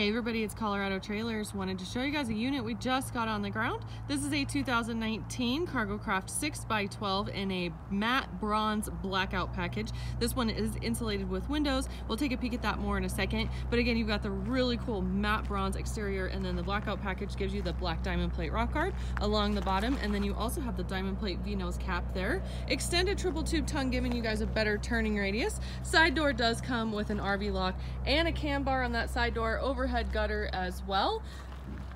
Hey everybody, it's Colorado Trailers. Wanted to show you guys a unit we just got on the ground. This is a 2019 Cargo Craft 6x12 in a matte bronze blackout package. This one is insulated with windows. We'll take a peek at that more in a second. But again, you've got the really cool matte bronze exterior, and then the blackout package gives you the black diamond plate rock guard along the bottom, and then you also have the diamond plate V-nose cap there. Extended triple tube tongue giving you guys a better turning radius. Side door does come with an RV lock and a cam bar on that side door. Overhead gutter as well.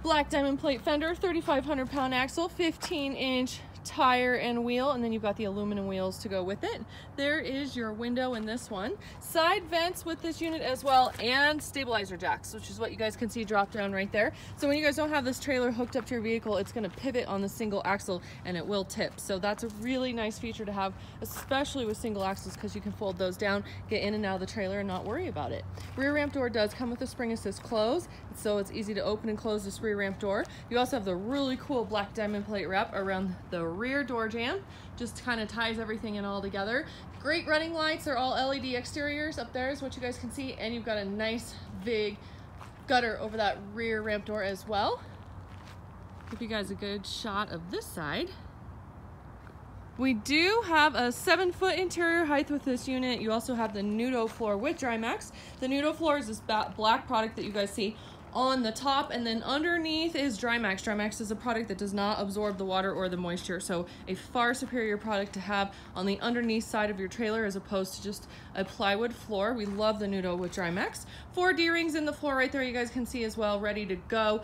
Black diamond plate fender, 3,500 pound axle, 15-inch tire and wheel, and then you've got the aluminum wheels to go with it. There is your window in this one. Side vents with this unit as well, and stabilizer jacks, which is what you guys can see drop down right there. So when you guys don't have this trailer hooked up to your vehicle, it's going to pivot on the single axle and it will tip. So that's a really nice feature to have, especially with single axles, because you can fold those down, get in and out of the trailer and not worry about it. Rear ramp door does come with a spring assist close, so it's easy to open and close this rear ramp door. You also have the really cool black diamond plate wrap around the rear door jamb, just kind of ties everything in all together. Great running lights, they're all LED exteriors. Up there is what you guys can see, and you've got a nice big gutter over that rear ramp door as well. Give you guys a good shot of this side. We do have a 7-foot interior height with this unit. You also have the Nudo floor with Drymax. The Nudo floor is this black product that you guys see on the top, and then underneath is Drymax. Drymax is a product that does not absorb the water or the moisture, so a far superior product to have on the underneath side of your trailer as opposed to just a plywood floor. We love the Nudo with Drymax. 4 D-rings in the floor right there you guys can see as well, ready to go.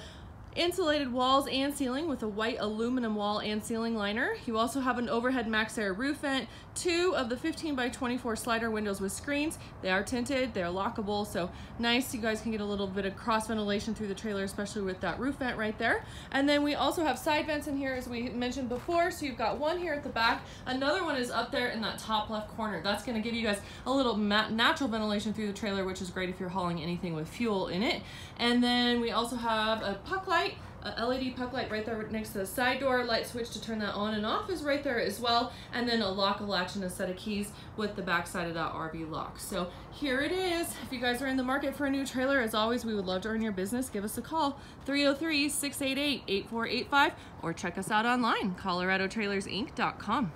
Insulated walls and ceiling with a white aluminum wall and ceiling liner. You also have an overhead Maxx Air roof vent, 2 of the 15x24 slider windows with screens. They are tinted, they're lockable, so nice. You guys can get a little bit of cross ventilation through the trailer, especially with that roof vent right there. And then we also have side vents in here, as we mentioned before. So you've got one here at the back, another one is up there in that top left corner. That's going to give you guys a little natural ventilation through the trailer, which is great if you're hauling anything with fuel in it. And then we also have a puck light, a LED puck light right there next to the side door. Light switch to turn that on and off is right there as well, and then a lock, a latch, and a set of keys with the back side of that RV lock. So here it is. If you guys are in the market for a new trailer, as always, we would love to earn your business. Give us a call, 303-688-8485, or check us out online, coloradotrailersinc.com.